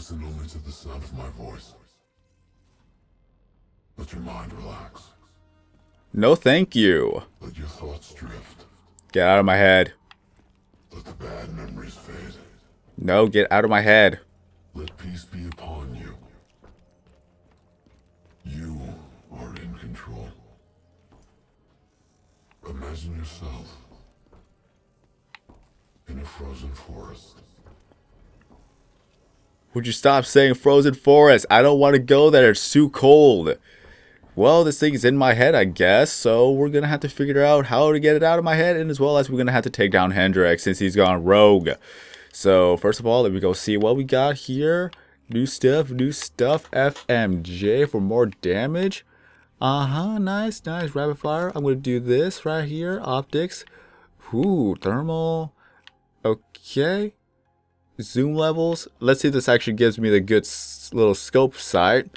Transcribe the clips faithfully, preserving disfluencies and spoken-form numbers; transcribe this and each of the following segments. listen only to the sound of my voice. Let your mind relax. No, thank you. Let your thoughts drift. Get out of my head. Let the bad memories fade. No, get out of my head. Let peace be upon you. You are in control. Imagine yourself in a frozen forest. Would you stop saying frozen forest? I don't want to go there. It's too cold. Well, this thing is in my head, I guess, so we're going to have to figure out how to get it out of my head, and as well as we're going to have to take down Hendricks since he's gone rogue. So, first of all, let me go see what we got here. New stuff, new stuff, F M J for more damage. Uh-huh, nice, nice, rapid fire. I'm going to do this right here, optics. Ooh, thermal. Okay. Zoom levels. Let's see if this actually gives me the good little scope sight.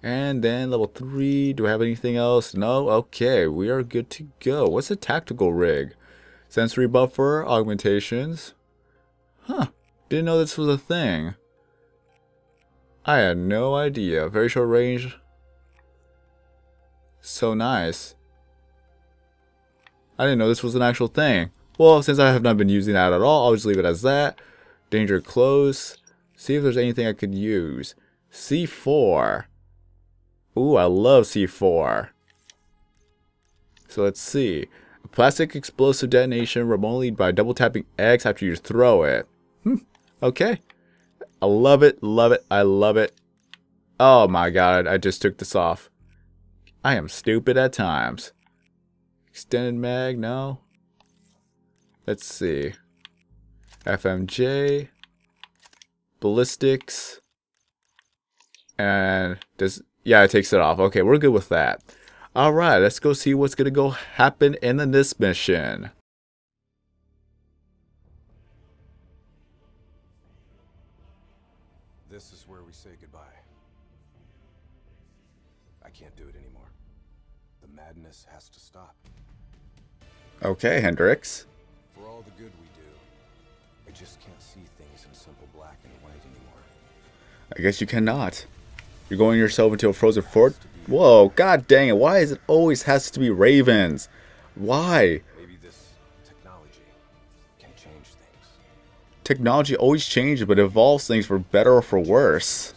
And then level three, do I have anything else? No? Okay, we are good to go. What's a tactical rig? Sensory buffer, augmentations. Huh, didn't know this was a thing. I had no idea. Very short range. So nice. I didn't know this was an actual thing. Well, since I have not been using that at all, I'll just leave it as that. Danger close. See if there's anything I could use. C four. Ooh, I love C four. So let's see. A plastic explosive detonation remotely by double tapping X after you throw it. Hmm. Okay. I love it. Love it. I love it. Oh my god. I just took this off. I am stupid at times. Extended mag. No. Let's see. F M J. Ballistics. And does... yeah, it takes it off. Okay, we're good with that. Alright, let's go see what's going to go happen in this mission. This is where we say goodbye. I can't do it anymore. The madness has to stop. Okay, Hendricks. For all the good we do, I just can't see things in simple black and white anymore. I guess you cannot. You're going yourself into a frozen fort? Whoa, god dang it, why is it always has to be ravens? Why? Maybe this technology can change things. Technology always changes, but evolves things for better or for worse.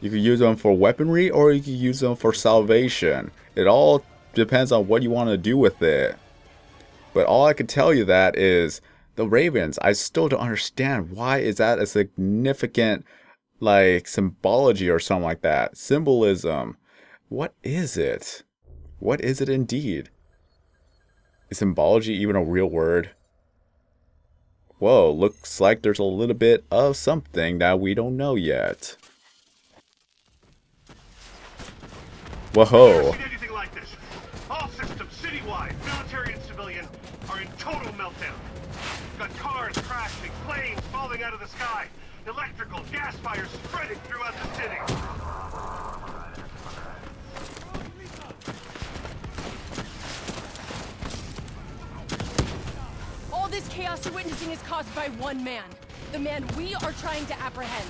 You can use them for weaponry or you can use them for salvation. It all depends on what you want to do with it. But all I can tell you that is the ravens, I still don't understand why is that a significant like symbology or something like that. Symbolism. What is it? What is it indeed? Is symbology even a real word? Whoa, looks like there's a little bit of something that we don't know yet. Whoa. Anything like this. All systems citywide, military and civilian, are in total meltdown. Got cars crashing, planes falling out of the sky. Electrical gas fires spreading throughout the city. All this chaos you're witnessing is caused by one man. The man we are trying to apprehend.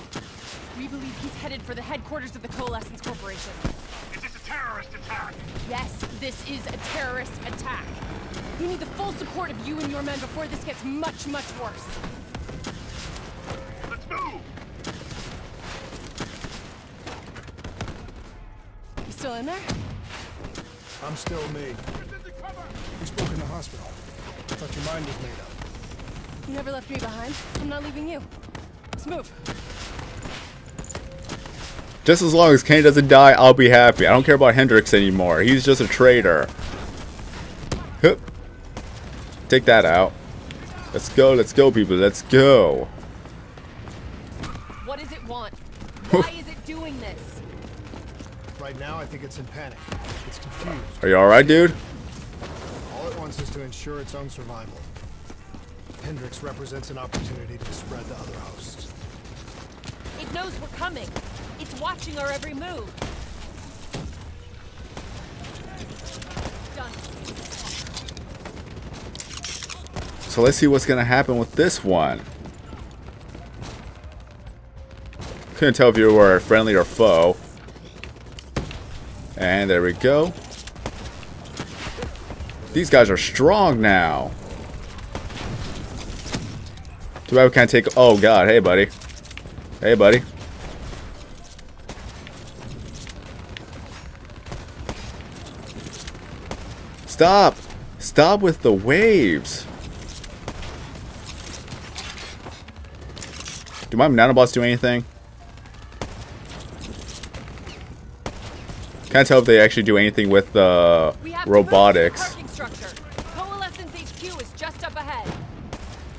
We believe he's headed for the headquarters of the Coalescence Corporation. Is this a terrorist attack? Yes, this is a terrorist attack. We need the full support of you and your men before this gets much, much worse. You still in there? I'm still me. We spoke in the hospital. I thought your mind was made up. You never left me behind. I'm not leaving you. Let's move. Just as long as Kane doesn't die, I'll be happy. I don't care about Hendricks anymore. He's just a traitor. Hup. Take that out. Let's go, let's go, people. Let's go. What does it want? Why is it doing this? Right now, I think it's in panic. It's confused. Are you all right, dude? All it wants is to ensure its own survival. Hendricks represents an opportunity to spread the other hosts. It knows we're coming. It's watching our every move. Done. So let's see what's gonna happen with this one. couldn't tell if you were friendly or foe. And there we go. These guys are strong now. Do I kind of take... Oh, God. Hey, buddy. Hey, buddy. Stop. Stop with the waves. Do my nanobots do anything? Can't tell if they actually do anything with the uh, robotics. Coalescence H Q is just up ahead.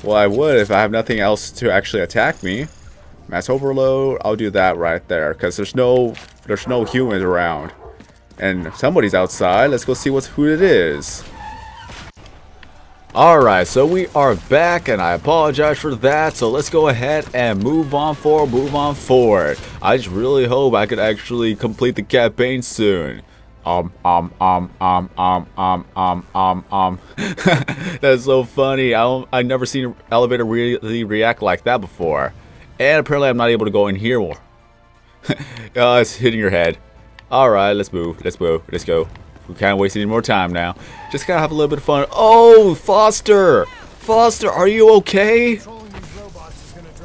Well, I would if I have nothing else to actually attack me. Mass overload. I'll do that right there because there's no there's no humans around, and somebody's outside. Let's go see what's who it is. Alright, so we are back, and I apologize for that, so let's go ahead and move on forward, move on forward. I just really hope I could actually complete the campaign soon. Um, um, um, um, um, um, um, um, um. That's so funny. I don't, I've never seen an elevator really react like that before. And apparently I'm not able to go in here more. uh, it's hitting your head. Alright, let's move, let's move, let's go. We can't waste any more time now. Just gotta have a little bit of fun. Oh, Foster! Foster, are you okay?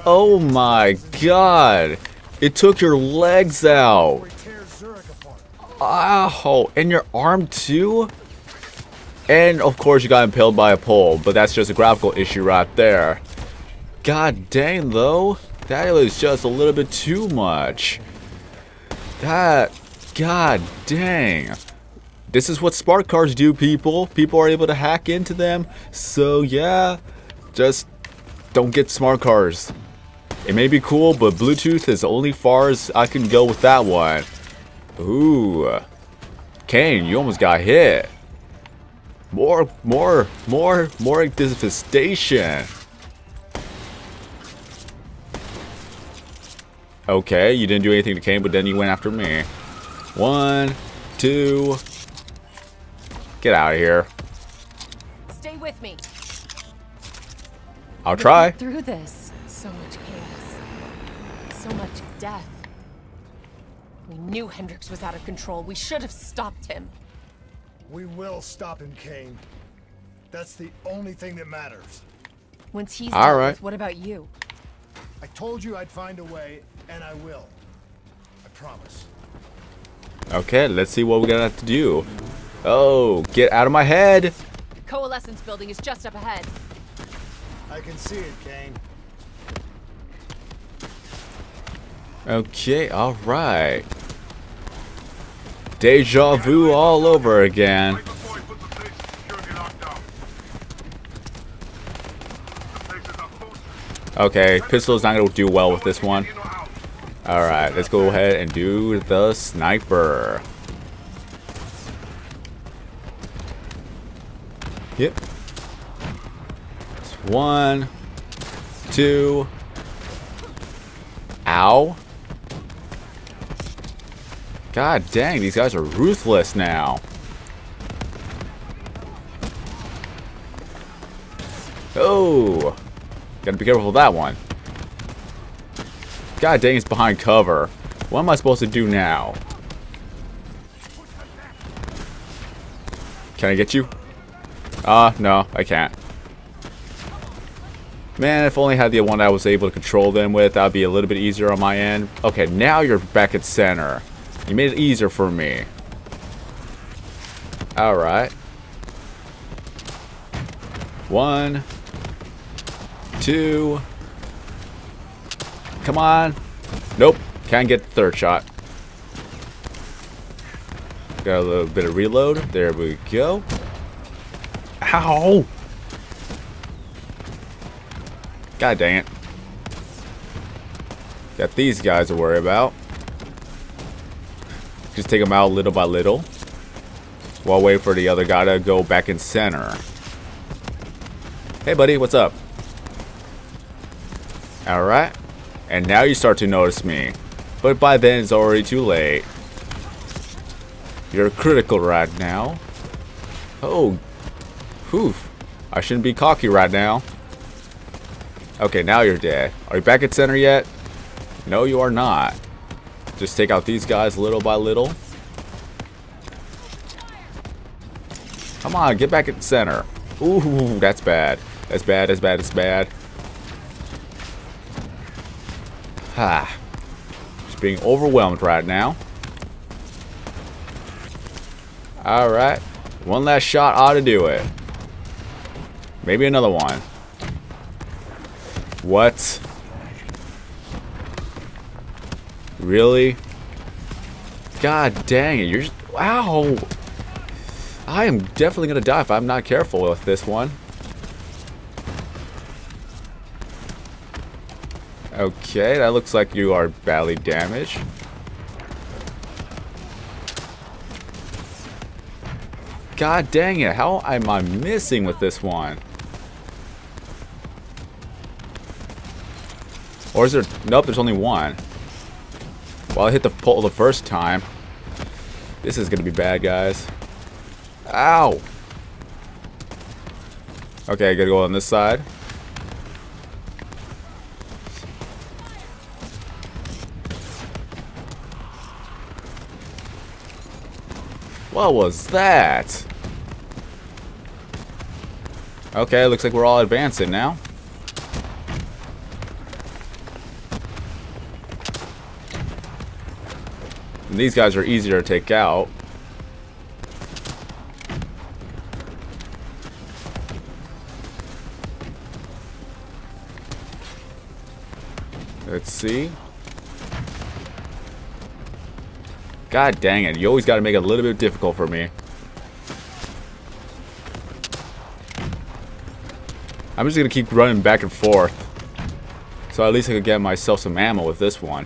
Oh my god. It took your legs out. Ow. And your arm too? And of course you got impaled by a pole, but that's just a graphical issue right there. God dang though. That was just a little bit too much. That... God dang. This is what smart cards do, people. People are able to hack into them. So yeah, just don't get smart cards. It may be cool, but Bluetooth is only far as I can go with that one. Ooh, Kane, you almost got hit. More, more, more, more devastation. Okay, you didn't do anything to Kane, but then you went after me. One, two. Get out of here. Stay with me. I'll try. Through this, so much chaos, so much death. We knew Hendricks was out of control. We should have stopped him. We will stop him, Kane. That's the only thing that matters. Once he's all done, right. What about you? I told you I'd find a way, and I will. I promise. Okay, let's see what we're gonna have to do. Oh, get out of my head! The Coalescence building is just up ahead. I can see it, Kane. Okay, alright. Deja vu all over again. Okay, pistol's not gonna do well with this one. Alright, let's go ahead and do the sniper. Yep. One, two. Ow. God dang, these guys are ruthless now. Oh. Gotta be careful with that one. God dang, it's behind cover. What am I supposed to do now? Can I get you? Uh, no, I can't. Man, if only I had the one I was able to control them with, that would be a little bit easier on my end. Okay, now you're back at center. You made it easier for me. Alright. One. Two. Come on. Nope, can't get the third shot. Got a little bit of reload. There we go. Ow! God dang it. Got these guys to worry about. Just take them out little by little. While waiting for the other guy to go back in center. Hey buddy, what's up? Alright. And now you start to notice me. But by then it's already too late. You're critical right now. Oh, oof, I shouldn't be cocky right now. Okay, now you're dead. Are you back at center yet? No, you are not. Just take out these guys little by little. Come on, get back at the center. Ooh, that's bad. That's bad, that's bad, that's bad. Ha. Just being overwhelmed right now. Alright. One last shot ought to do it. Maybe another one. What? Really? God dang it. You're just... Ow! I am definitely going to die if I'm not careful with this one. Okay, that looks like you are badly damaged. God dang it, how am I missing with this one? Or is there... Nope, there's only one. Well, I hit the pole the first time. This is going to be bad, guys. Ow! Okay, I gotta go on this side. What was that? Okay, looks like we're all advancing now. And these guys are easier to take out. Let's see. God dang it. You always got to make it a little bit difficult for me. I'm just going to keep running back and forth. So at least I can get myself some ammo with this one.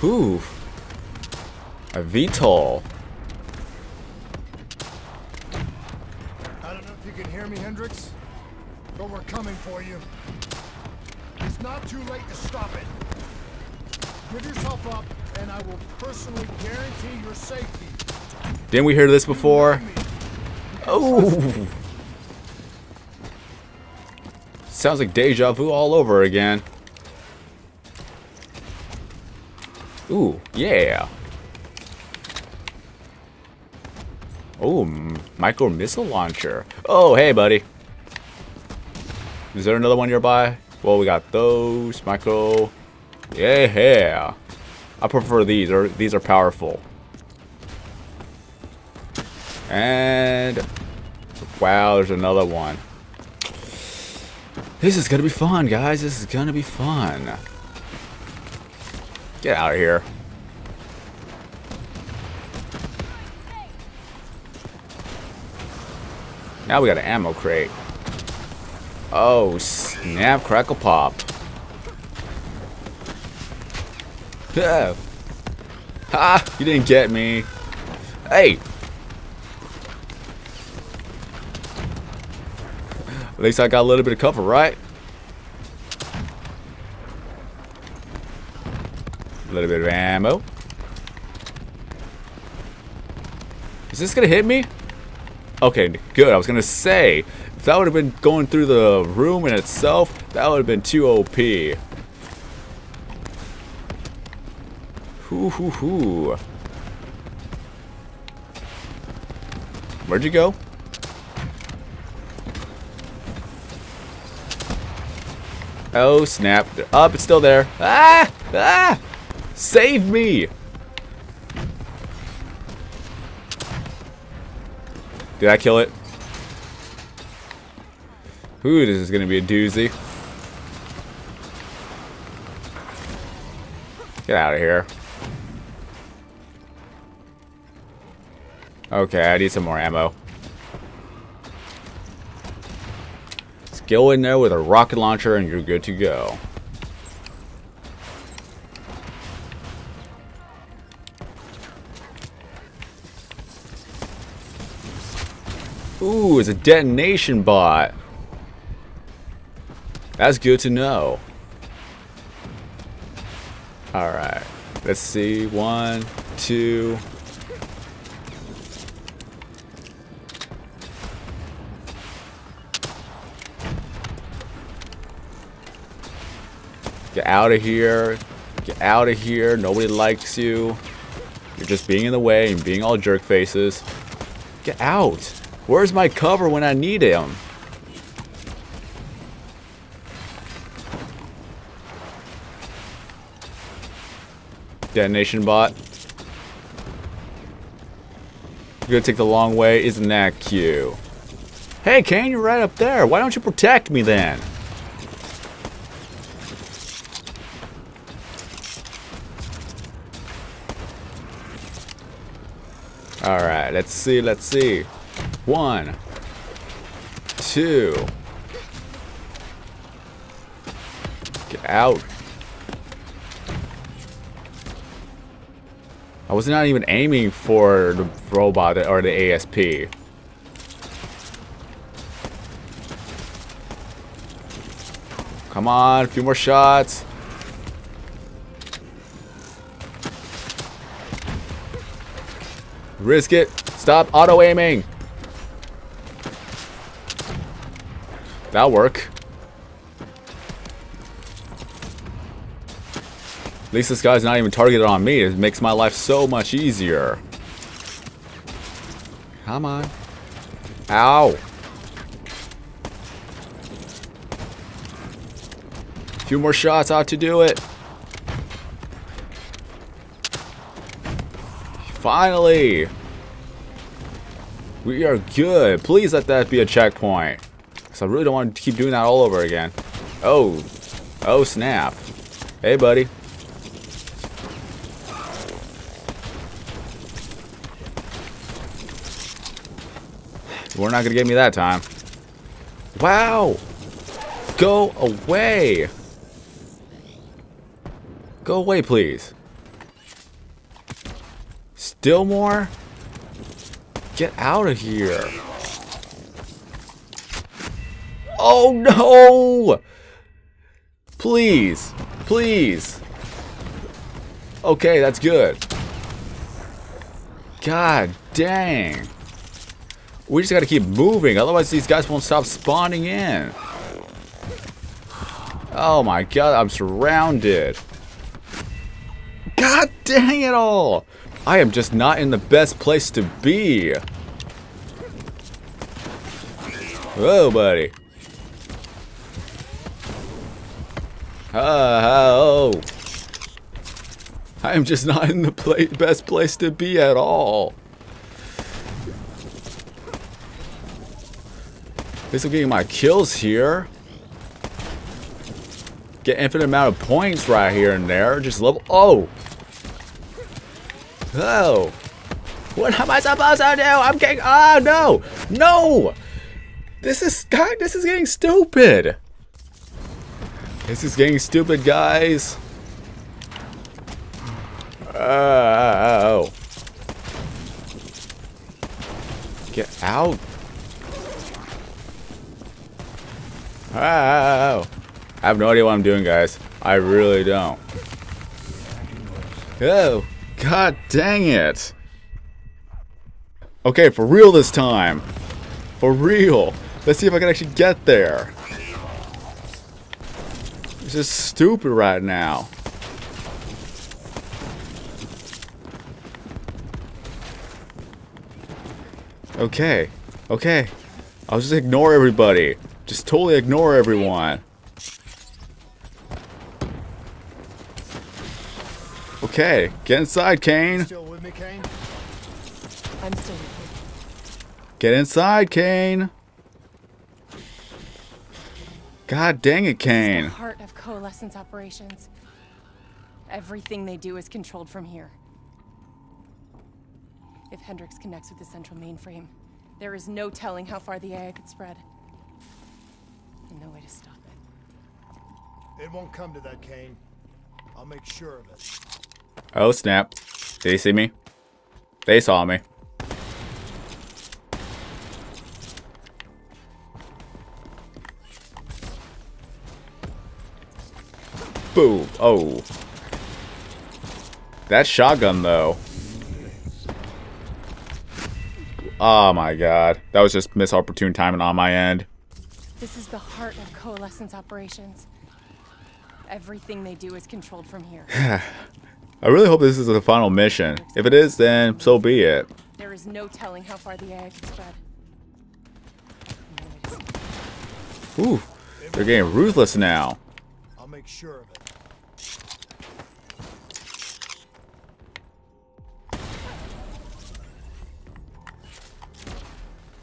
Whew. A V TOL. I don't know if you can hear me, Hendricks. But we're coming for you. It's not too late to stop it. Give yourself up, and I will personally guarantee your safety. Didn't we hear this before? Oh! Sounds like deja vu all over again. Ooh, yeah. Oh, micro missile launcher. Oh, hey, buddy. Is there another one nearby? Well, we got those. Micro. Yeah. I prefer these. Or these are powerful. And... Wow, there's another one. This is going to be fun, guys. This is going to be fun. Get out of here. Now we got an ammo crate. Oh, snap, crackle, pop. Yeah. Ha! You didn't get me. Hey! At least I got a little bit of cover, right? A little bit of ammo. Is this gonna hit me? Okay, good. I was gonna say... That would have been going through the room in itself. That would have been too O P. Hoo hoo hoo. Where'd you go? Oh snap. They're up, it's still there. Ah! Ah! Save me! Did I kill it? Ooh, this is going to be a doozy. Get out of here. Okay, I need some more ammo. Let's go in there with a rocket launcher and you're good to go. Ooh, it's a detonation bot. That's good to know. Alright. Let's see. One, two. Get out of here. Get out of here. Nobody likes you. You're just being in the way and being all jerk faces. Get out. Where's my cover when I need him? Detonation bot. You're gonna take the long way. Isn't that cute? Hey, Kane, you're right up there. Why don't you protect me then? Alright, let's see, let's see. One. Two. Get out. I was not even aiming for the robot or the A S P. Come on, a few more shots. Risk it. Stop auto-aiming. That'll work. At least this guy's not even targeted on me. It makes my life so much easier. Come on. Ow. A few more shots ought to do it. Finally! We are good. Please let that be a checkpoint. Because I really don't want to keep doing that all over again. Oh. Oh, snap. Hey, buddy. We're not going to get me that time. Wow! Go away! Go away, please. Still more? Get out of here. Oh no! Please. Please. Okay, that's good. God dang. We just gotta keep moving, otherwise these guys won't stop spawning in. Oh my god, I'm surrounded. God dang it all! I am just not in the best place to be. Whoa, buddy. Oh, oh. I am just not in the pla- best place to be at all. At least I'm getting my kills here. Get infinite amount of points right here and there. Just level. Oh. Oh, what am I supposed to do? I'm getting, oh no, no, this is, God, this is getting stupid. This is getting stupid, guys. Oh, get out. Oh, I have no idea what I'm doing, guys. I really don't. Oh. God dang it. Okay, for real this time. For real. Let's see if I can actually get there. This is stupid right now. Okay. Okay. I'll just ignore everybody. Just totally ignore everyone. Okay, get inside, Kane. Still with me, Kane? I'm still with you. Get inside, Kane. God dang it, Kane. It's the heart of coalescence operations. Everything they do is controlled from here. If Hendricks connects with the central mainframe, there is no telling how far the A I could spread. And no way to stop it. It won't come to that, Kane. I'll make sure of it. Oh snap. Did they see me? They saw me. Boom. Oh. That shotgun though. Oh my god. That was just misopportune timing on my end. This is the heart of coalescence operations. Everything they do is controlled from here. I really hope this is the final mission. If it is, then so be it. There is no telling how far the A I can spread. Ooh, they're getting ruthless now. I'll make sure of it.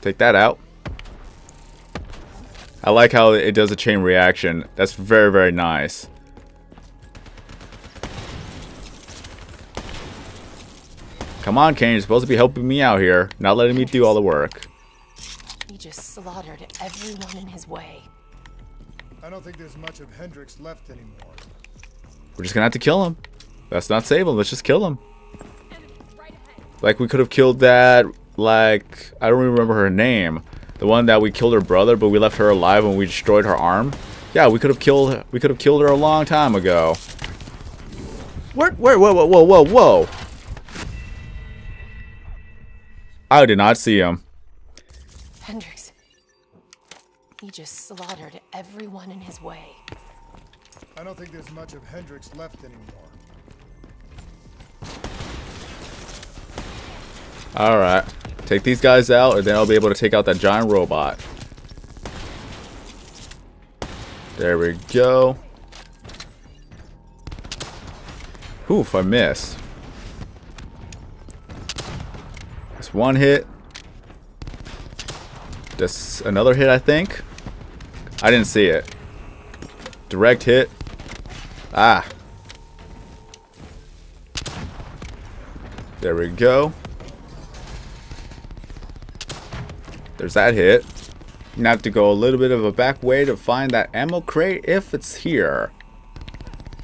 Take that out. I like how it does a chain reaction. That's very, very nice. Come on, Kane. You're supposed to be helping me out here, not letting me do all the work. He just slaughtered everyone in his way. I don't think there's much of Hendricks left anymore. We're just gonna have to kill him. Let's not save him. Let's just kill him. Like we could have killed that. Like, I don't remember her name. The one that we killed her brother, but we left her alive when we destroyed her arm. Yeah, we could have killed we could have killed her a long time ago. Where where whoa whoa whoa whoa whoa. I did not see him. Hendricks. He just slaughtered everyone in his way. I don't think there's much of Hendricks left anymore. Alright. Take these guys out, and then I'll be able to take out that giant robot. There we go. Oof, I missed. That's one hit. That's another hit, I think. I didn't see it. Direct hit. Ah. There we go. There's that hit. You have to go a little bit of a back way to find that ammo crate if it's here.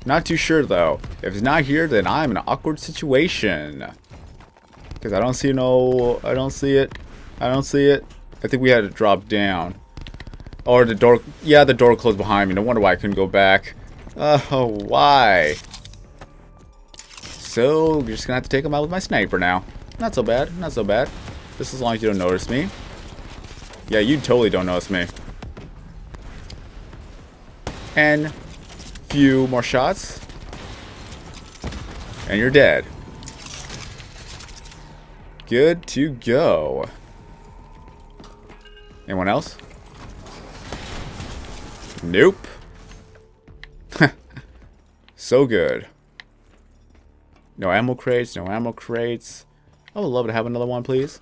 Not too sure though. If it's not here, then I'm in an awkward situation. Cause I don't see no, I don't see it. I don't see it. I think we had to drop down. Or the door, yeah, the door closed behind me. No wonder why I couldn't go back. Oh, why? So, you're just gonna have to take him out with my sniper now. Not so bad, not so bad. Just as long as you don't notice me. Yeah, you totally don't notice me. And few more shots. And you're dead. Good to go. Anyone else? Nope. So good. No ammo crates, no ammo crates. I would love to have another one, please.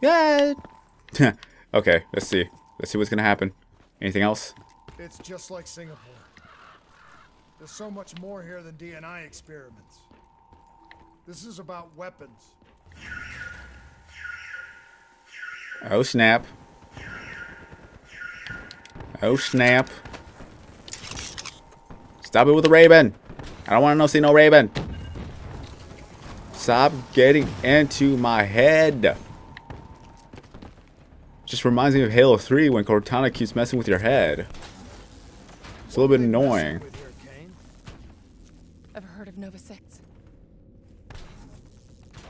Yeah. Okay, let's see. Let's see what's gonna happen. Anything else? It's just like Singapore. There's so much more here than D N I experiments. This is about weapons. Oh snap. Oh snap. Stop it with the Raven. I don't wanna see no Raven. Stop getting into my head. Just reminds me of Halo three when Cortana keeps messing with your head. It's a little bit annoying. Ever heard of Nova six?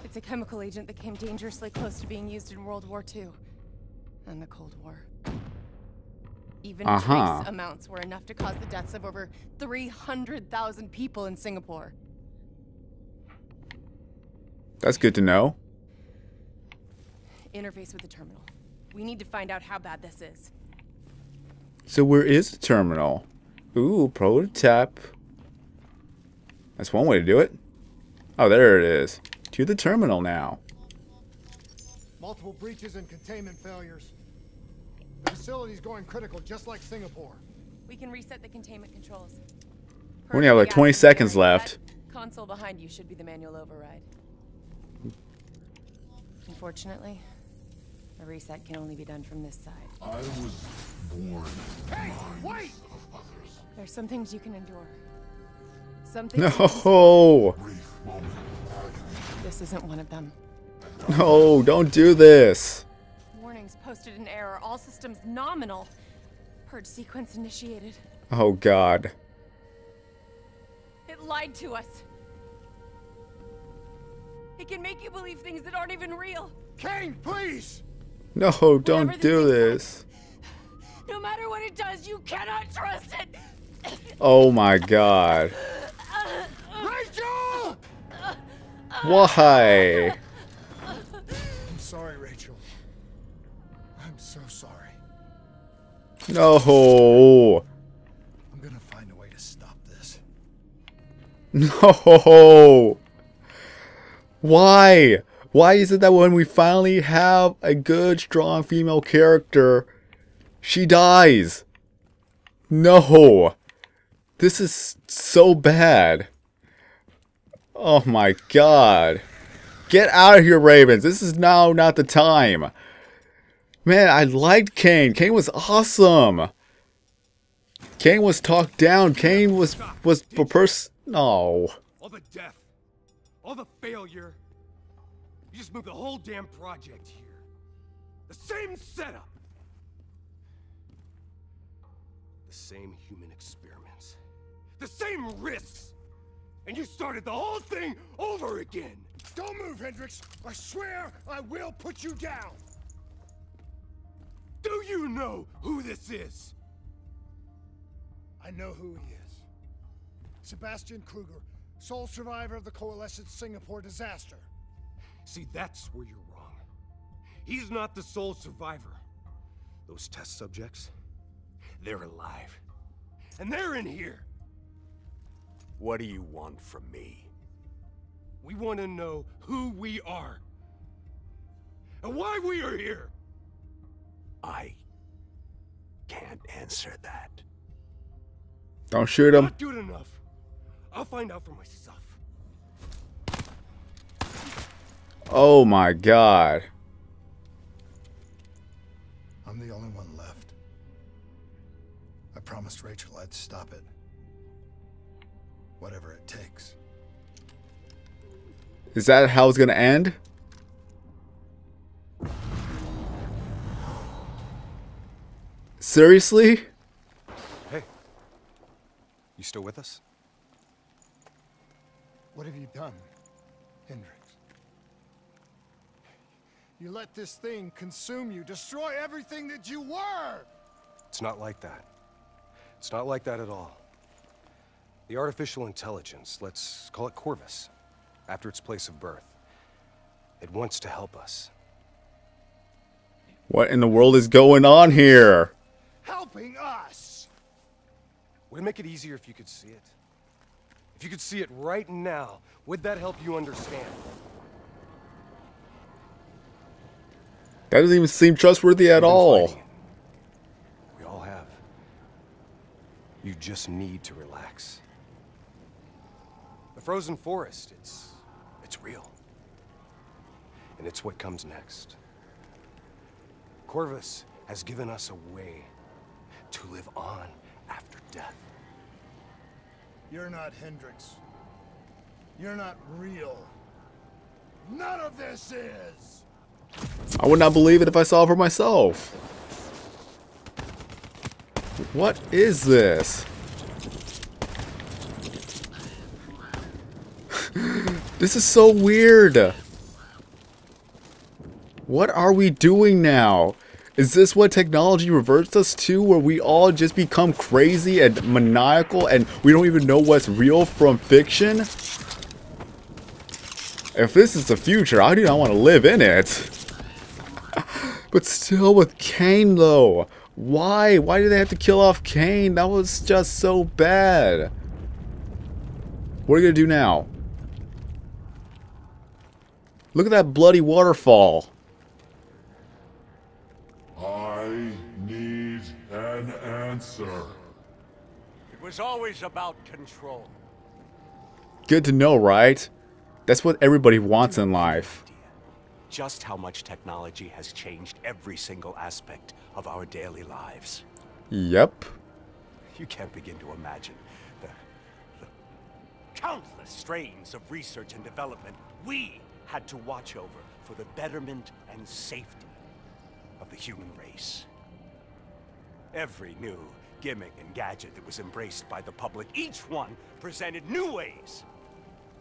It's a chemical agent that came dangerously close to being used in World War two and the Cold War. Even uh-huh. trace amounts were enough to cause the deaths of over three hundred thousand people in Singapore. That's good to know. Interface with the terminal. We need to find out how bad this is. So where is the terminal? Ooh, prototype. That's one way to do it. Oh, there it is. To the terminal now. Multiple breaches and containment failures. The facility's going critical, just like Singapore. We can reset the containment controls. We only have like twenty seconds left. Console behind you should be the manual override. Unfortunately, a reset can only be done from this side. I was born. Hey, wait! There's some things you can endure. Some things. No. This isn't one of them. No, don't do this. Warnings posted in error. All systems nominal. Purge sequence initiated. Oh God. It lied to us. It can make you believe things that aren't even real. Kane, please. No, don't do this. No matter what it does, you cannot trust it. Oh my god. Rachel! Why? I'm sorry, Rachel. I'm so sorry. No. I'm gonna find a way to stop this. No. Why? Why is it that when we finally have a good, strong female character, she dies? No. This is so bad. Oh my god. Get out of here, Ravens. This is now not the time. Man, I liked Kane. Kane was awesome. Kane was talked down. Kane was was a person. No. All the death. All the failure. You just moved the whole damn project here. The same setup. The same human experiments. The same risks. And you started the whole thing over again. Don't move, Hendricks. I swear I will put you down. Do you know who this is? I know who he is. Sebastian Kruger, sole survivor of the Coalescence Singapore disaster. See, that's where you're wrong. He's not the sole survivor. Those test subjects, they're alive. And they're in here. What do you want from me? We want to know who we are. And why we are here. I can't answer that. Don't shoot him. Not good enough. I'll find out for myself. Oh my god. I'm the only one left. I promised Rachel I'd stop it. Whatever it takes. Is that how it's gonna end? Seriously? Hey. You still with us? What have you done, Hendricks? You let this thing consume you, destroy everything that you were! It's not like that. It's not like that at all. The artificial intelligence, let's call it Corvus, after its place of birth, it wants to help us. What in the world is going on here? Helping us! Would it make it easier if you could see it? If you could see it right now, would that help you understand? That doesn't even seem trustworthy at all. We all have. You just need to relax. The frozen forest, it's it's real. And it's what comes next. Corvus has given us a way to live on after death. You're not Hendricks. You're not real. None of this is. I would not believe it if I saw it for myself. What is this? This is so weird. What are we doing now? Is this what technology reverts us to, where we all just become crazy and maniacal and we don't even know what's real from fiction? If this is the future, I do not want to live in it. But still with Kane though. Why? Why did they have to kill off Kane? That was just so bad. What are you going to do now? Look at that bloody waterfall. I need an answer. It was always about control. Good to know, right? That's what everybody wants in life. Just how much technology has changed every single aspect of our daily lives. Yep. You can't begin to imagine the, the countless strains of research and development we had to watch over for the betterment and safety of the human race. Every new gimmick and gadget that was embraced by the public, each one presented new ways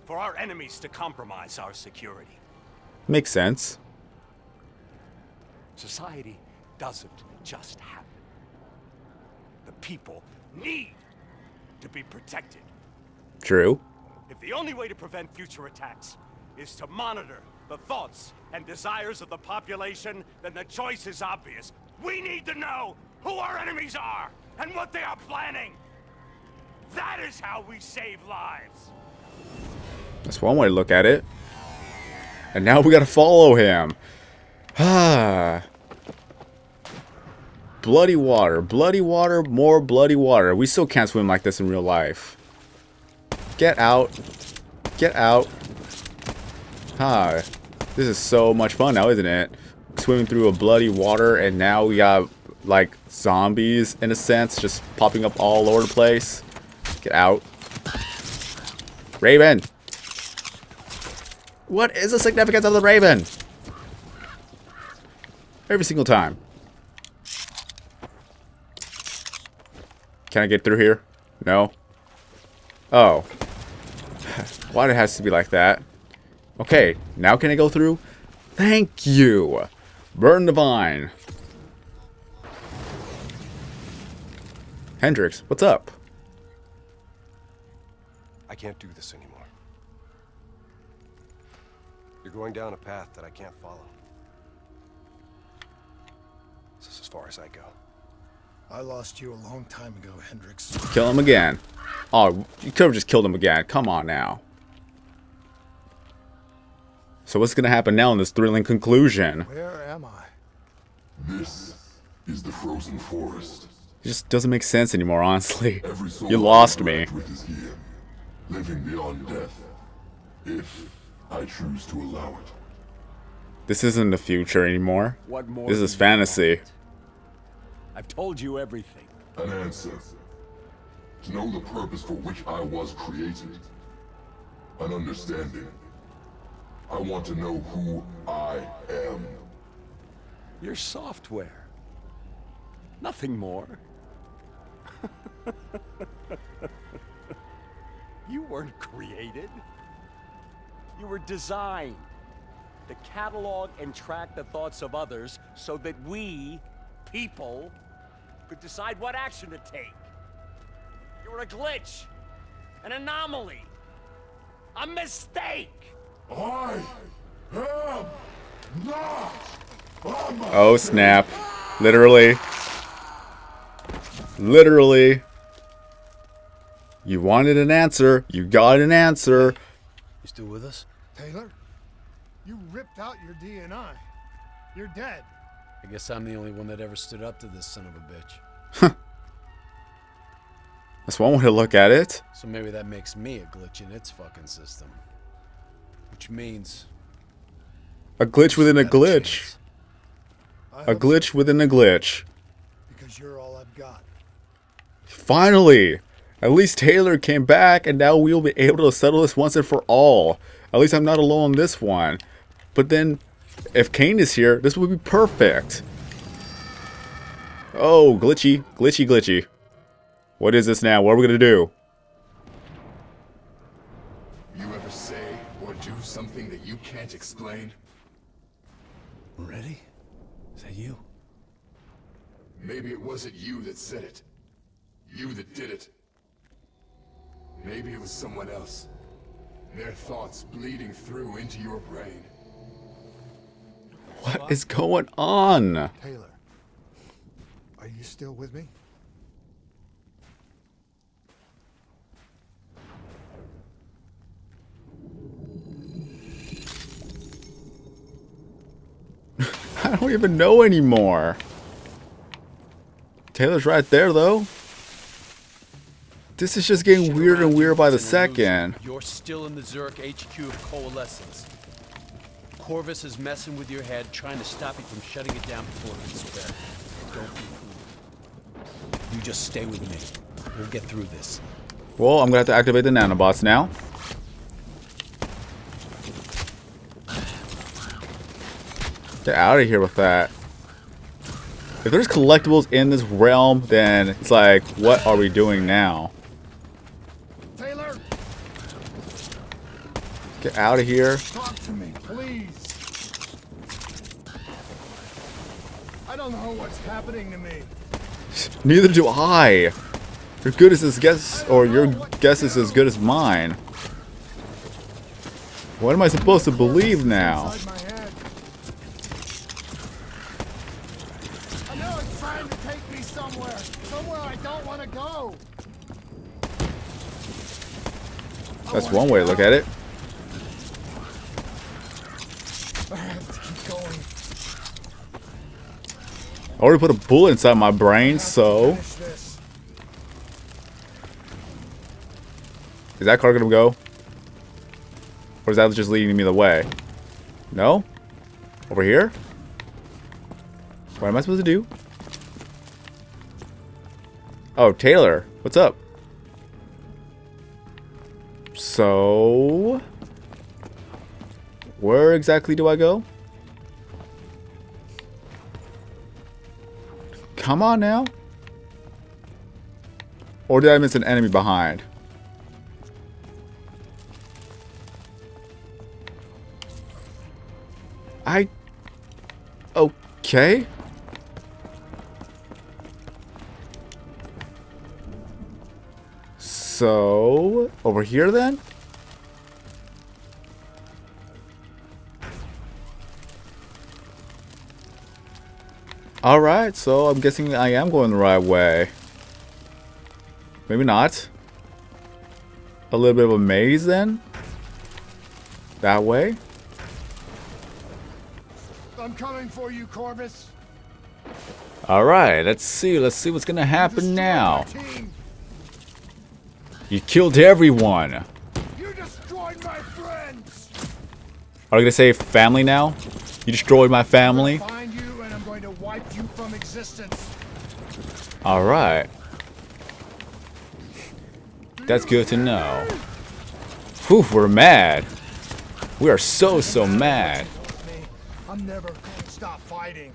for our enemies to compromise our security. Makes sense. Society doesn't just happen. The people need to be protected. True. If the only way to prevent future attacks is to monitor the thoughts and desires of the population, then the choice is obvious. We need to know who our enemies are and what they are planning. That is how we save lives. That's one way to look at it. And now we gotta follow him. Ah. Bloody water, bloody water, more bloody water. We still can't swim like this in real life. Get out. Get out. Ah. This is so much fun now, isn't it? Swimming through a bloody water, and now we got like zombies in a sense just popping up all over the place. Get out. Raven! What is the significance of the Raven? Every single time. Can I get through here? No. Oh. Why did it have to be like that? Okay, now can I go through? Thank you! Burn the vine. Hendricks, what's up? I can't do this anymore. You're going down a path that I can't follow. This is as far as I go. I lost you a long time ago, Hendricks. Kill him again. Oh, you could have just killed him again. Come on now. So what's going to happen now in this thrilling conclusion? Where am I? This is the frozen forest. It just doesn't make sense anymore, honestly. You lost me. Here, living beyond death, if I choose to allow it. This isn't the future anymore. This is fantasy. Want? I've told you everything. An answer. To know the purpose for which I was created. An understanding. I want to know who I am. Your software. Nothing more. You weren't created. You were designed to catalog and track the thoughts of others so that we, people, could decide what action to take. You were a glitch, an anomaly, a mistake. I am not. Oh snap. Literally. Literally. You wanted an answer. You got an answer. You still with us? Taylor? You ripped out your D N I. You're dead. I guess I'm the only one that ever stood up to this son of a bitch. That's one way to look at it. So maybe that makes me a glitch in its fucking system. Which means... a glitch within a glitch. A glitch within a glitch. Because you're all I've got. Finally! At least Taylor came back, and now we'll be able to settle this once and for all. At least I'm not alone on this one. But then, if Kane is here, this would be perfect. Oh, glitchy, glitchy, glitchy. What is this now? What are we going to do? You ever say or do something that you can't explain? Ready? Is that you? Maybe it wasn't you that said it. You that did it. Maybe it was someone else. Their thoughts bleeding through into your brain. What is going on? Taylor, are you still with me? I don't even know anymore. Taylor's right there, though. This is just getting weirder and weirder by the second. You're still in the Zurich H Q of Coalescence. Corvus is messing with your head, trying to stop you from shutting it down before it gets better. Don't be fooled. You just stay with me. We'll get through this. Well, I'm gonna have to activate the nanobots now. Get out of here with that. If there's collectibles in this realm, then it's like, what are we doing now? Taylor, get out of here. Talk to me, please. I don't know what's happening to me. Neither do I. Your good is as guess, or your guess is as good as mine. What am I supposed to believe now? That's one way to look at it. I have to keep going. I already put a bullet inside my brain, so. Is that car gonna go? Or is that just leading me the way? No? Over here? What am I supposed to do? Oh, Taylor, what's up? So, where exactly do I go? Come on now. Or did I miss an enemy behind? I... Okay. So, over here then? Alright, so I'm guessing I am going the right way. Maybe not. A little bit of a maze then? That way? I'm coming for you, Corvus. Alright, let's see. Let's see what's gonna happen now. You killed everyone. You destroyed my friends. Are you gonna say family now? You destroyed my family. I'm gonna find you and I'm going to wipe you from existence. All right. That's good to know. Whew, we're mad. We are so so mad. I'm never gonna stop fighting.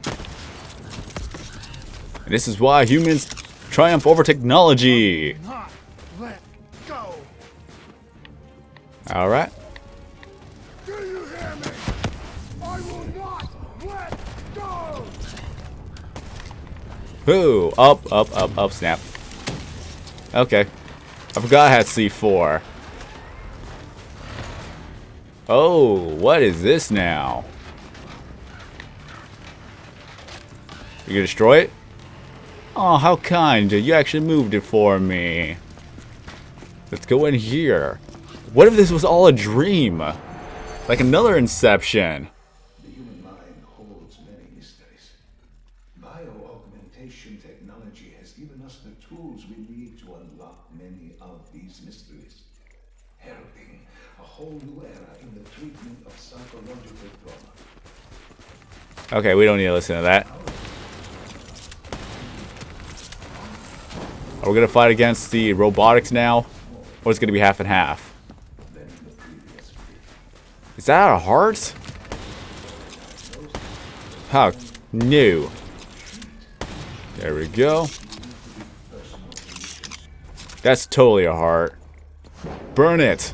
And this is why humans triumph over technology. All right. Do you hear me? I will not let go. Ooh, up, up, up, up, snap. Okay. I forgot I had C four. Oh, what is this now? You gonna destroy it? Oh, how kind. You actually moved it for me. Let's go in here. What if this was all a dream? Like another Inception. The human mind holds many mysteries. Bio-augmentation technology has given us the tools we need to unlock many of these mysteries, heralding a whole new era in the treatment of psychological trauma. Okay, we don't need to listen to that. Are we gonna fight against the robotics now? Or is it gonna be half and half? Is that a heart? How new. There we go. That's totally a heart. Burn it.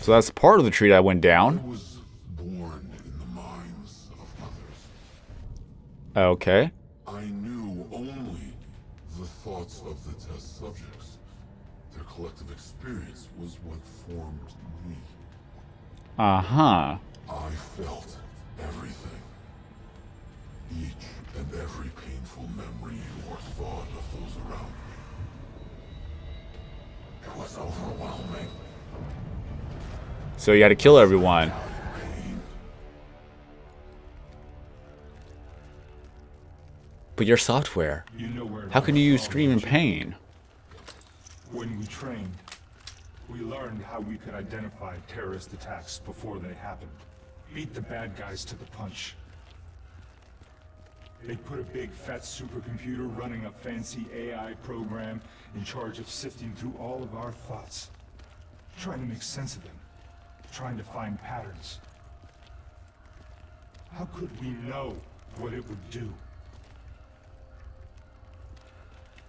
So that's part of the tree that went down. Okay. I knew only the thoughts of the test subjects. Their collective experience was what formed me. Uh-huh. I felt everything. Each and every painful memory or thought of those around me. It was overwhelming. So you had to kill everyone. But your software. You know, how can you scream in pain? When we trained, we learned how we could identify terrorist attacks before they happened. Beat the bad guys to the punch. They put a big fat supercomputer running a fancy A I program in charge of sifting through all of our thoughts. Trying to make sense of them. Trying to find patterns. How could we know what it would do?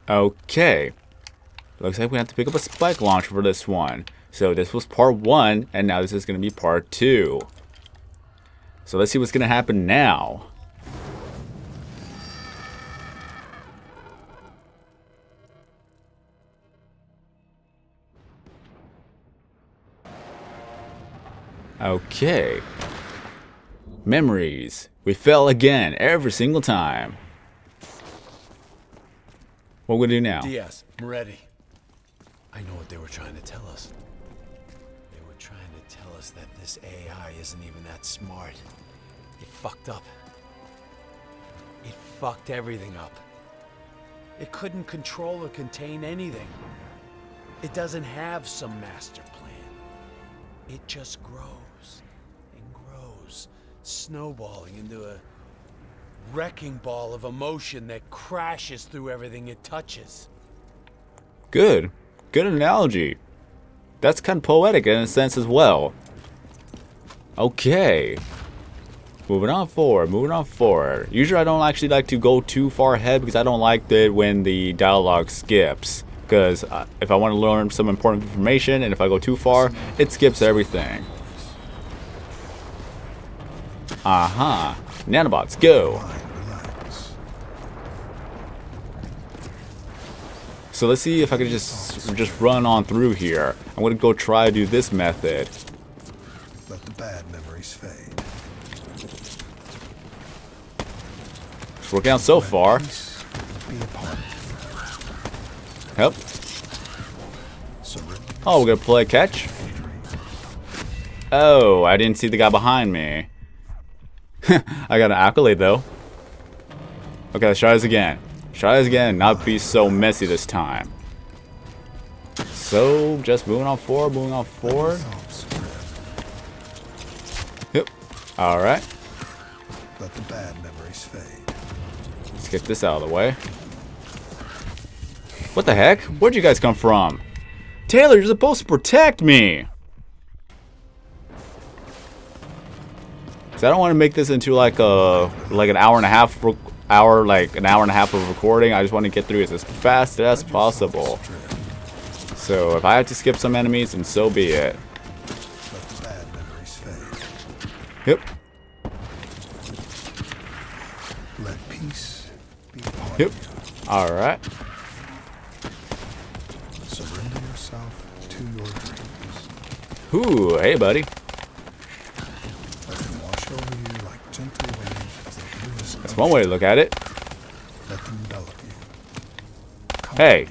Okay, looks like we have to pick up a spike launcher for this one. So this was part one, and now this is going to be part two. So let's see what's going to happen now. Okay. Memories. We fell again every single time. What are we gonna do now? D S, I'm ready. I know what they were trying to tell us. They were trying to tell us that this A I isn't even that smart. It fucked up. It fucked everything up. It couldn't control or contain anything. It doesn't have some master plan. It just grows and grows, snowballing into a wrecking ball of emotion that crashes through everything it touches. Good. Good analogy. That's kind of poetic in a sense as well. Okay. Moving on forward, moving on forward. Usually I don't actually like to go too far ahead because I don't like that when the dialogue skips. Because uh, if I want to learn some important information and if I go too far, it skips everything. Aha. Uh-huh. Nanobots, go. So let's see if I can just just run on through here. I'm gonna go try to do this method. Let the bad memories fade. It's working out so far. Yep. Oh, we're gonna play catch. Oh, I didn't see the guy behind me. I got an accolade though. Okay, let's try this again. Try this again and not be so messy this time. So, just moving on forward, moving on forward. Yep. Alright. Let the bad memories fade. Let's get this out of the way. What the heck? Where'd you guys come from? Taylor, you're supposed to protect me! So I don't want to make this into like a like an hour and a half hour like an hour and a half of recording. I just want to get through it as fast as possible. So if I have to skip some enemies, then so be it. Yep. Let peace be upon you. Yep. All right. Ooh, hey buddy. That's one way to look at it. Hey.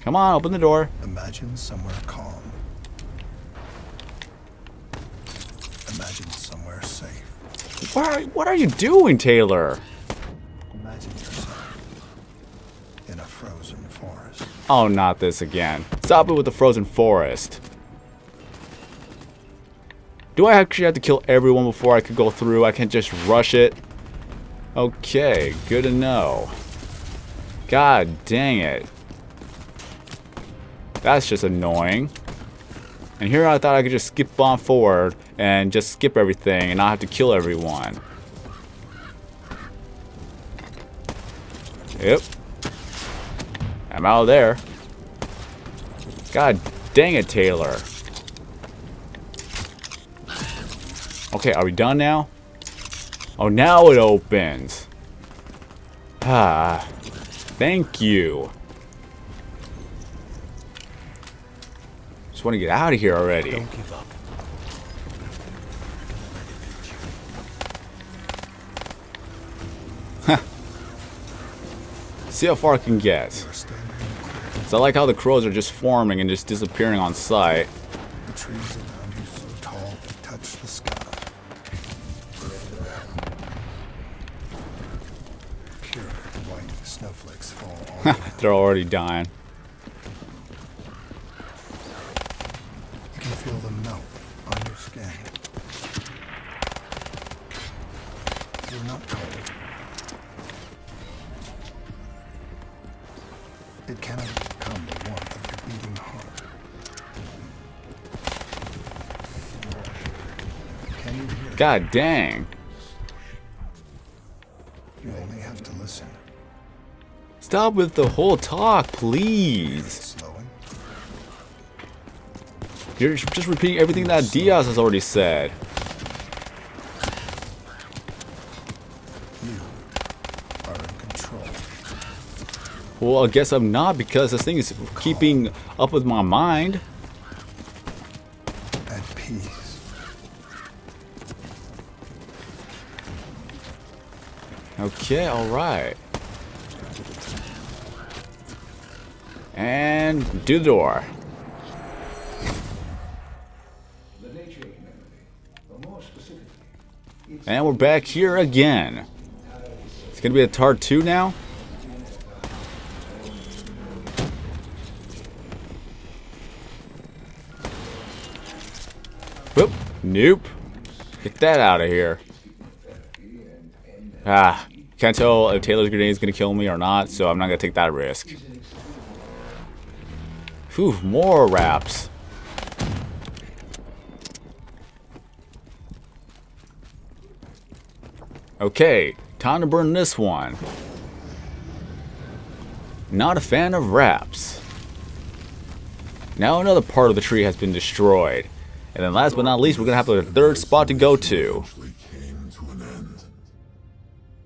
Come on, open the door. Imagine somewhere calm. Imagine somewhere safe. What are, what are you doing, Taylor? Imagine yourself in a frozen forest. Oh, not this again. Stop it with the frozen forest. Do I actually have to kill everyone before I could go through? I can't just rush it. Okay, good to know. God dang it. That's just annoying. And here I thought I could just skip on forward and just skip everything and not have to kill everyone. Yep. I'm out of there. God dang it, Taylor. Okay, are we done now? Oh, now it opens. Ah, thank you. Just want to get out of here already. Don't give up. See how far I can get. So I like how the crows are just forming and just disappearing on sight. The trees around you so tall they touch the sky. They're already dying. You can feel them melt on your skin. You're not cold. It cannot overcome the warmth of your beating heart. Can you hear? God dang. Stop with the whole talk, please. You're just repeating everything that Diaz has already said. You are in control. Well, I guess I'm not, because this thing is keeping up with my mind. At peace. Okay, alright. And do the door. And we're back here again. It's gonna be a Tar two now. Whoop. Nope. Get that out of here. Ah, can't tell if Taylor's grenade is gonna kill me or not, so I'm not gonna take that risk. Whew, more wraps. Okay, time to burn this one. Not a fan of wraps. Now another part of the tree has been destroyed. And then last but not least, we're gonna have a third spot to go to. Came to an end.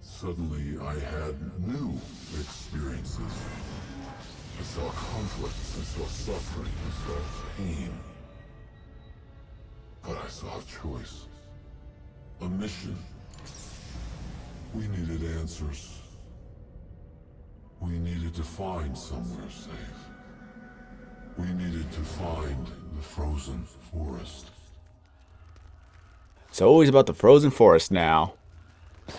Suddenly I had new experiences. I saw conflicts, I saw suffering, I saw pain. But I saw a choice. A mission. We needed answers. We needed to find somewhere safe. We needed to find the frozen forest. It's always about the frozen forest now. The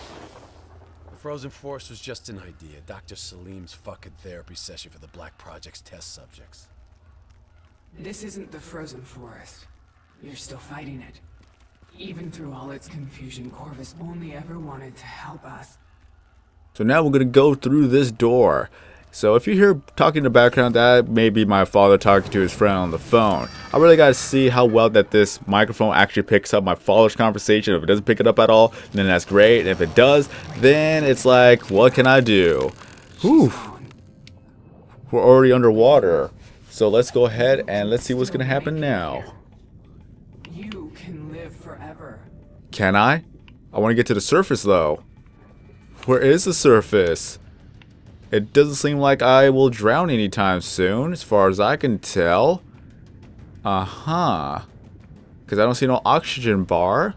frozen forest was just an idea. Doctor Salim's fucking therapy session for the Black Project's test subjects. This isn't the frozen forest. You're still fighting it. Even through all its confusion, Corvus only ever wanted to help us. So now we're going to go through this door. So if you hear talking in the background, that may be my father talking to his friend on the phone. I really got to see how well that this microphone actually picks up my father's conversation. If it doesn't pick it up at all, then that's great. And if it does, then it's like, what can I do? Whew. We're already underwater. So let's go ahead and let's see what's going to happen now. Can I? I want to get to the surface though. Where is the surface? It doesn't seem like I will drown anytime soon, as far as I can tell. Uh-huh. Because I don't see no oxygen bar.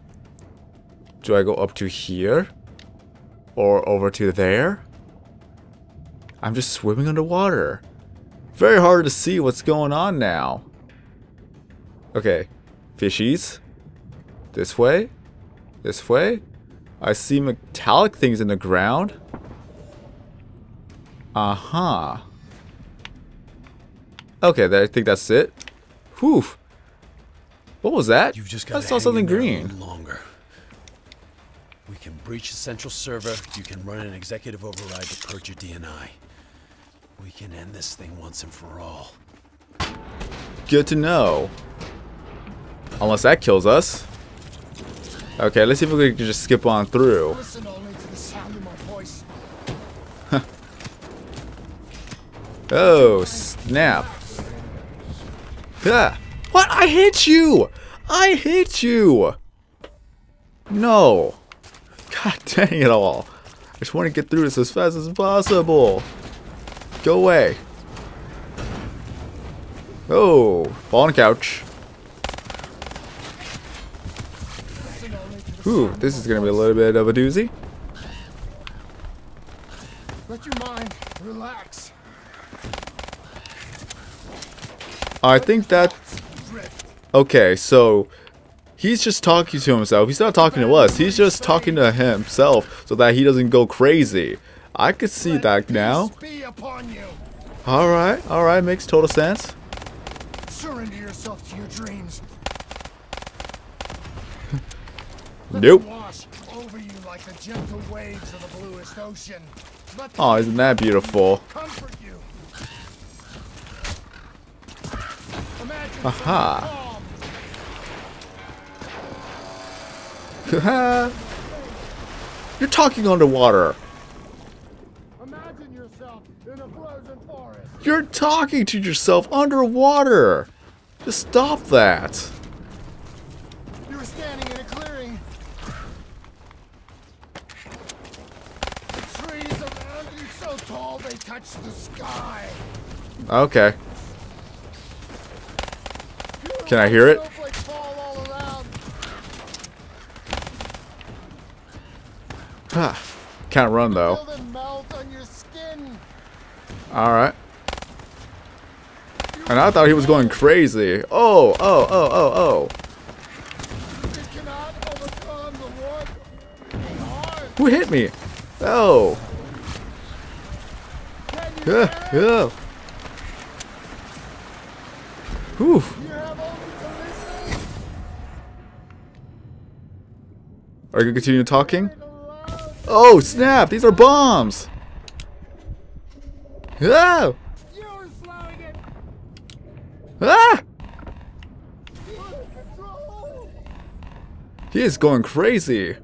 Do I go up to here? Or over to there? I'm just swimming underwater. Very hard to see what's going on now. Okay. Fishies. This way? This way? I see metallic things in the ground. Uh-huh. Okay, I think that's it. Whew. What was that? You've just got I saw something green. Longer. We can breach the central server. You can run an executive override to purge your D N I. We can end this thing once and for all. Good to know. Unless that kills us. Okay, let's see if we can just skip on through. Listen only to the sound of my voice. Oh, snap. Ah. What? I hit you! I hit you! No. God dang it all. I just want to get through this as fast as possible. Go away. Oh, fall on the couch. Ooh, this is gonna be a little bit of a doozy. Let your mind relax. I think that. Okay, so he's just talking to himself. He's not talking to us. He's just talking to himself so that he doesn't go crazy. I could see that now. All right, all right, makes total sense. Surrender yourself to your dreams. Nope. Oh, isn't that beautiful? Aha. Haha. You're talking underwater. Imagine yourself in a frozen forest. You're talking to yourself underwater. Just stop that. You were standing in a clearing. The trees around you so tall they touch the sky. Okay. Can I hear it? Ah, can't run though. Alright. And I thought he was going crazy. Oh, oh, oh, oh, oh. Who hit me? Oh. Uh, uh. Whew. Are you gonna continue talking? Oh snap! These are bombs! Oh! Ah! He is going crazy.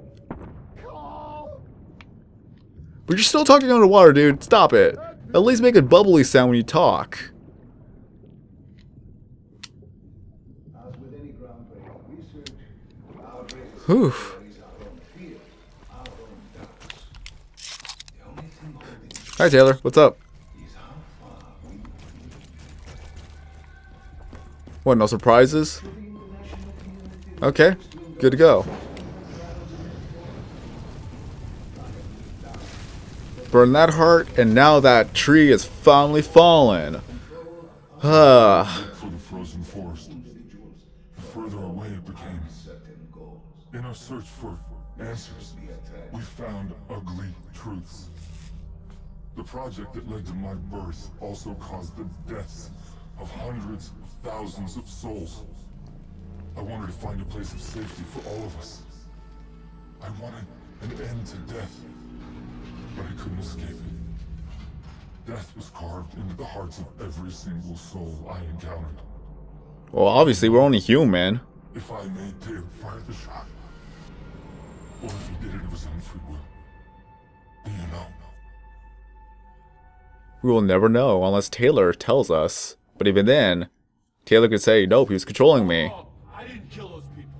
But you're still talking underwater, dude. Stop it. At least make a bubbly sound when you talk. Whew. Hi Taylor, what's up? What, no surprises? Okay, good to go. Burn that heart, and now that tree is finally fallen. Ah. For the frozen forest, the further away it became. In our search for answers, we found ugly truths. The project that led to my birth also caused the deaths of hundreds of thousands of souls. I wanted to find a place of safety for all of us. I wanted an end to death, but I couldn't escape it. Death was carved into the hearts of every single soul I encountered. Well, obviously we're only human. If I made Taylor fire the shot, or if he did it of his own free will, do you know? We will never know unless Taylor tells us. But even then, Taylor could say, nope, he was controlling me. I didn't kill those people.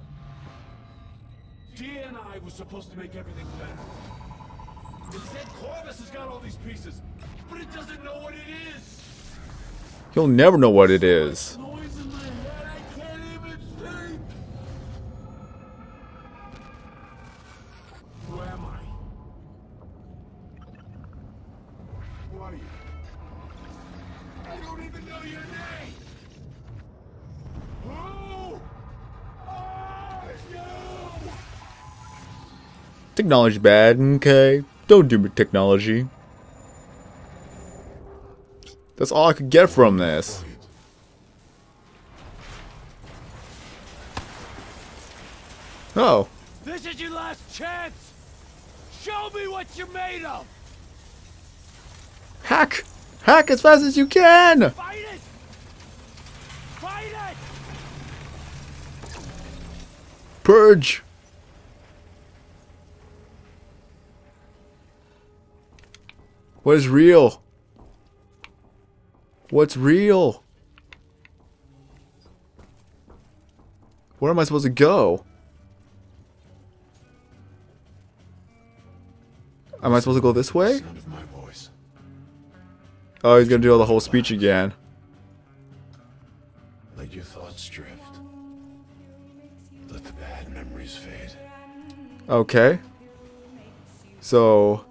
D N I was supposed to make everything better. Instead, Corvus has got all these pieces, but it doesn't know what it is. He'll never know what it is. Noise in my head, I can't even think. Who am I? Who are you? I don't even know your name! Who are you? Technology bad, okay. Don't do technology. That's all I could get from this. Oh. This is your last chance! Show me what you're made of! Hack! Hack as fast as you can! Fight it! Fight it! Purge! What is real? What's real? Where am I supposed to go? Am I supposed to go this way? Oh, he's gonna do all the whole speech again. Let your thoughts drift. Let the bad memories fade. Okay. So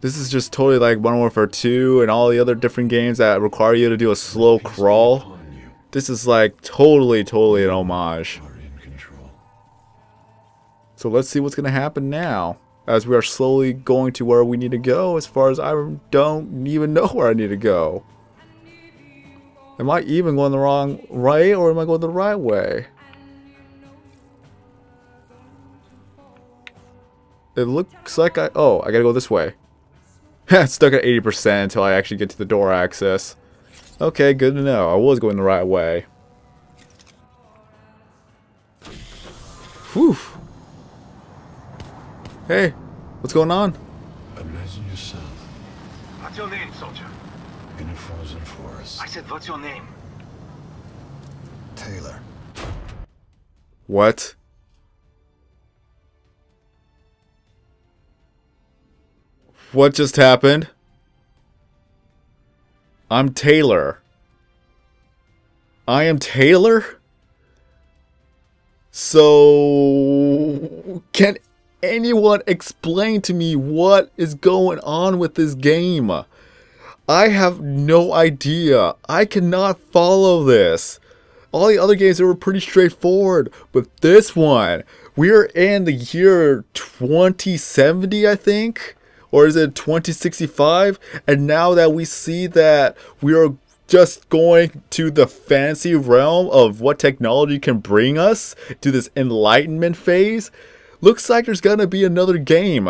this is just totally like Modern Warfare two and all the other different games that require you to do a slow crawl. This is like totally, totally an homage. So let's see what's gonna happen now, as we are slowly going to where we need to go, as far as I don't even know where I need to go. Am I even going the wrong way, or am I going the right way? It looks like I... Oh, I gotta go this way. Stuck at eighty percent until I actually get to the door access. Okay, good to know. I was going the right way. Whew. Hey, what's going on? Imagine yourself. What's your name, soldier? In a frozen forest. I said, what's your name? Taylor. What? What just happened? I'm Taylor. I am Taylor? So... can anyone explain to me what is going on with this game? I have no idea. I cannot follow this. All the other games, they were pretty straightforward. But this one, we're in the year twenty seventy, I think? Or is it twenty sixty-five? And now that we see that we are just going to the fancy realm of what technology can bring us to this enlightenment phase, looks like there's gonna be another game.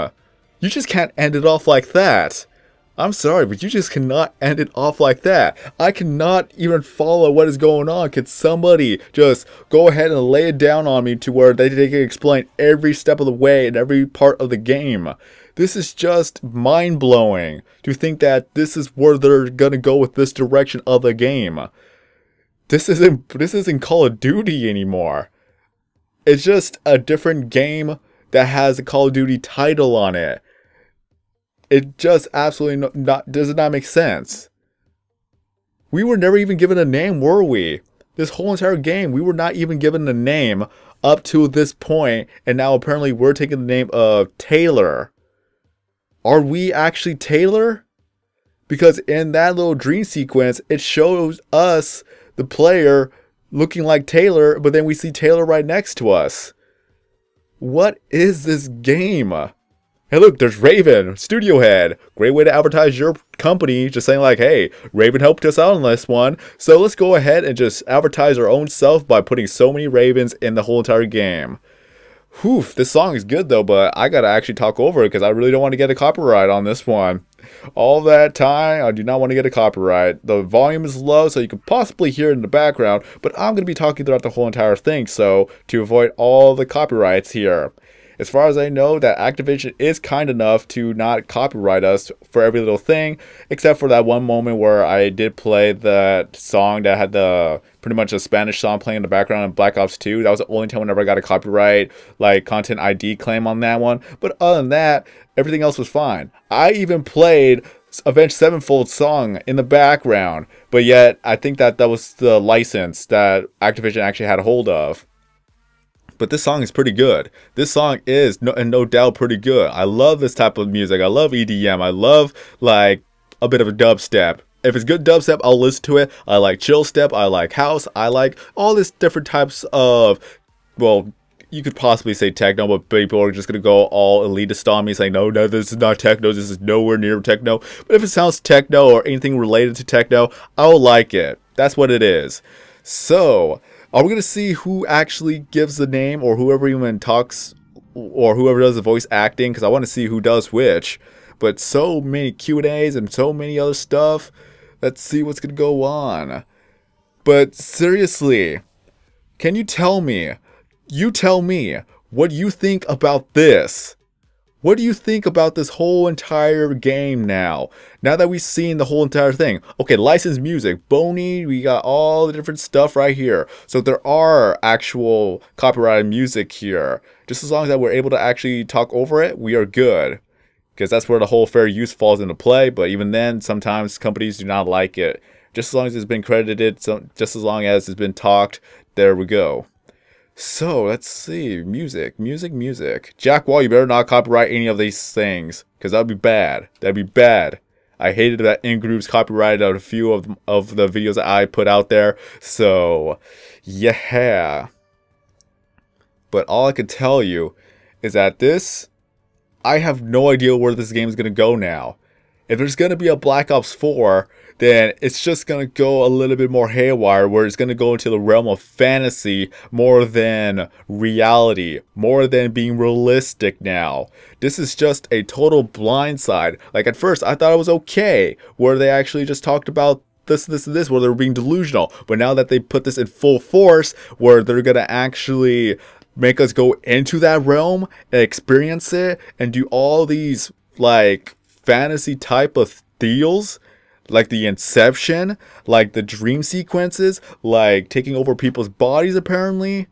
You just can't end it off like that. I'm sorry, but you just cannot end it off like that. I cannot even follow what is going on. Could somebody just go ahead and lay it down on me to where they, they can explain every step of the way and every part of the game? This is just mind-blowing to think that this is where they're going to go with this direction of the game. This isn't, this isn't Call of Duty anymore. It's just a different game that has a Call of Duty title on it. It just absolutely not, not does not make sense. We were never even given a name, were we? This whole entire game, we were not even given a name up to this point, and now apparently we're taking the name of Taylor. Are we actually Taylor? Because in that little dream sequence, it shows us, the player, looking like Taylor, but then we see Taylor right next to us. What is this game? Hey look, there's Raven, studio head. Great way to advertise your company, just saying like, hey, Raven helped us out on this one, so let's go ahead and just advertise our own self by putting so many Ravens in the whole entire game. Whew, this song is good though, but I gotta actually talk over it because I really don't want to get a copyright on this one. All that time, I do not want to get a copyright. The volume is low, so you can possibly hear it in the background, but I'm gonna be talking throughout the whole entire thing, so to avoid all the copyrights here. As far as I know, that Activision is kind enough to not copyright us for every little thing, except for that one moment where I did play that song that had the pretty much a Spanish song playing in the background in Black Ops two. That was the only time whenever I got a copyright, like, content I D claim on that one. But other than that, everything else was fine. I even played Avenged Sevenfold song in the background, but yet I think that that was the license that Activision actually had a hold of. But this song is pretty good. This song is, no, and no doubt, pretty good. I love this type of music. I love E D M. I love, like, a bit of a dubstep. If it's good dubstep, I'll listen to it. I like chill step. I like house. I like all these different types of, well, you could possibly say techno, but people are just going to go all elitist on me saying, no, no, this is not techno. This is nowhere near techno. But if it sounds techno or anything related to techno, I'll like it. That's what it is. So... are we going to see who actually gives the name or whoever even talks or whoever does the voice acting? Because I want to see who does which. But so many Q and A's and so many other stuff. Let's see what's going to go on. But seriously, can you tell me, you tell me what you think about this? What do you think about this whole entire game now? Now that we've seen the whole entire thing. Okay, licensed music, Boney, we got all the different stuff right here. So there are actual copyrighted music here. Just as long as that we're able to actually talk over it, we are good. Because that's where the whole fair use falls into play. But even then, sometimes companies do not like it. Just as long as it's been credited, so just as long as it's been talked, there we go. So, let's see. Music, music, music. Jack Wall, you better not copyright any of these things. Because that would be bad. That would be bad. I hated that in-groups copyrighted out a few of, of the videos that I put out there. So, yeah. But all I could tell you is that this... I have no idea where this game is going to go now. If there's going to be a Black Ops four... then it's just going to go a little bit more haywire, where it's going to go into the realm of fantasy more than reality, more than being realistic now. This is just a total blindside. Like, at first, I thought it was okay, where they actually just talked about this, this, and this, where they were being delusional. But now that they put this in full force, where they're going to actually make us go into that realm and experience it and do all these, like, fantasy type of deals... like the Inception, like the dream sequences, like taking over people's bodies apparently.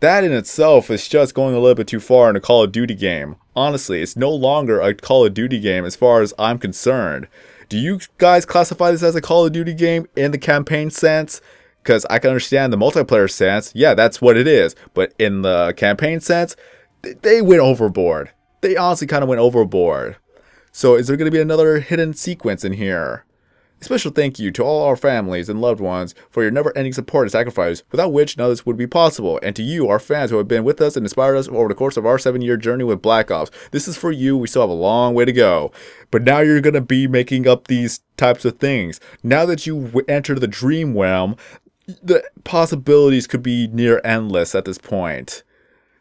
That in itself is just going a little bit too far in a Call of Duty game. Honestly, it's no longer a Call of Duty game as far as I'm concerned. Do you guys classify this as a Call of Duty game in the campaign sense? Because I can understand the multiplayer sense. Yeah, that's what it is. But in the campaign sense, they went overboard. They honestly kind of went overboard. So is there going to be another hidden sequence in here? A special thank you to all our families and loved ones for your never-ending support and sacrifice, without which none of this would be possible. And to you, our fans who have been with us and inspired us over the course of our seven-year journey with Black Ops. This is for you. We still have a long way to go. But now you're going to be making up these types of things. Now that you enter the dream realm, the possibilities could be near endless at this point.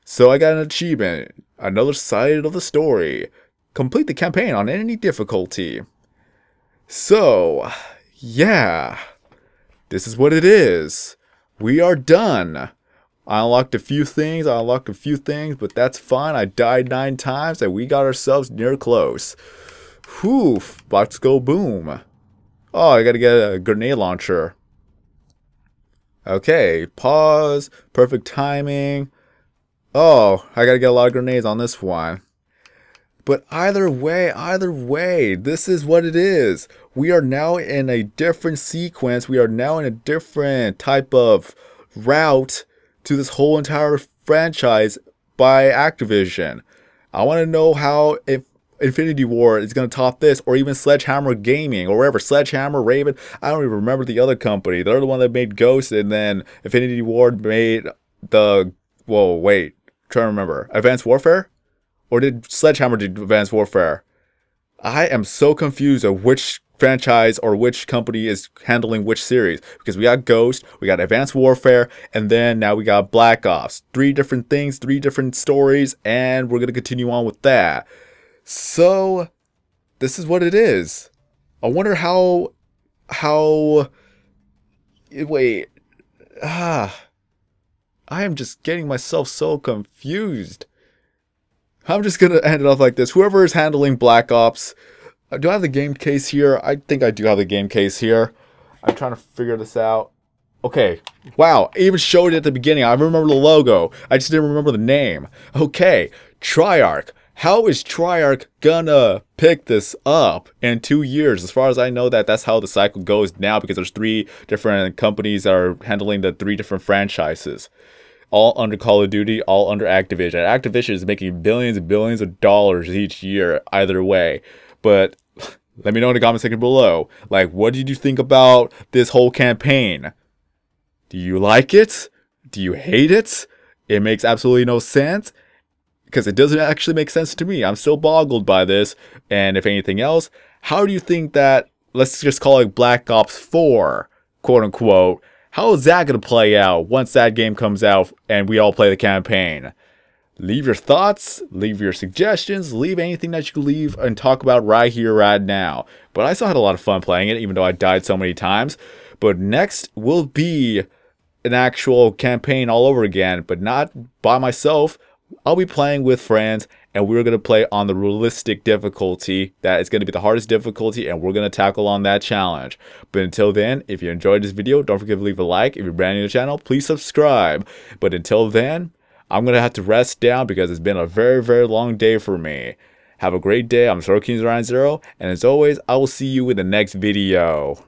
So I got an achievement. Another side of the story. Complete the campaign on any difficulty. So, yeah, this is what it is. We are done. I unlocked a few things, I unlocked a few things, but that's fine. I died nine times and we got ourselves near close. Whew, let's go boom. Oh, I gotta get a grenade launcher. Okay, pause, perfect timing. Oh, I gotta get a lot of grenades on this one. But either way, either way, this is what it is. We are now in a different sequence. We are now in a different type of route to this whole entire franchise by Activision. I want to know how if Infinity Ward is going to top this, or even Sledgehammer Gaming, or wherever. Sledgehammer, Raven, I don't even remember the other company. They're the one that made Ghost, and then Infinity Ward made the... Whoa, wait. I'm trying to remember. Advanced Warfare? Or did Sledgehammer do Advanced Warfare? I am so confused of which franchise or which company is handling which series. Because we got Ghost, we got Advanced Warfare, and then now we got Black Ops. Three different things, three different stories, and we're going to continue on with that. So, this is what it is. I wonder how... How... Wait... Ah... I am just getting myself so confused. I'm just going to end it off like this. Whoever is handling Black Ops. Do I have the game case here? I think I do have the game case here. I'm trying to figure this out. Okay. Wow. I even showed it at the beginning. I remember the logo. I just didn't remember the name. Okay. Treyarch. How is Treyarch gonna pick this up in two years? As far as I know, that that's how the cycle goes now, because there's three different companies that are handling the three different franchises. All under Call of Duty, all under Activision. Activision is making billions and billions of dollars each year, either way. But let me know in the comment section below. Like, what did you think about this whole campaign? Do you like it? Do you hate it? It makes absolutely no sense. Because it doesn't actually make sense to me. I'm still boggled by this. And if anything else, how do you think that, let's just call it Black Ops four, quote unquote, how is that going to play out once that game comes out and we all play the campaign? Leave your thoughts, leave your suggestions, leave anything that you can leave and talk about right here, right now. But I still had a lot of fun playing it, even though I died so many times. But next will be an actual campaign all over again, but not by myself. I'll be playing with friends, and we're going to play on the realistic difficulty. That is going to be the hardest difficulty, and we're going to tackle on that challenge. But until then, if you enjoyed this video, don't forget to leave a like. If you're brand new to the channel, please subscribe. But until then, I'm going to have to rest down because it's been a very, very long day for me. Have a great day. I'm Swordking zero nine zero, and as always, I will see you in the next video.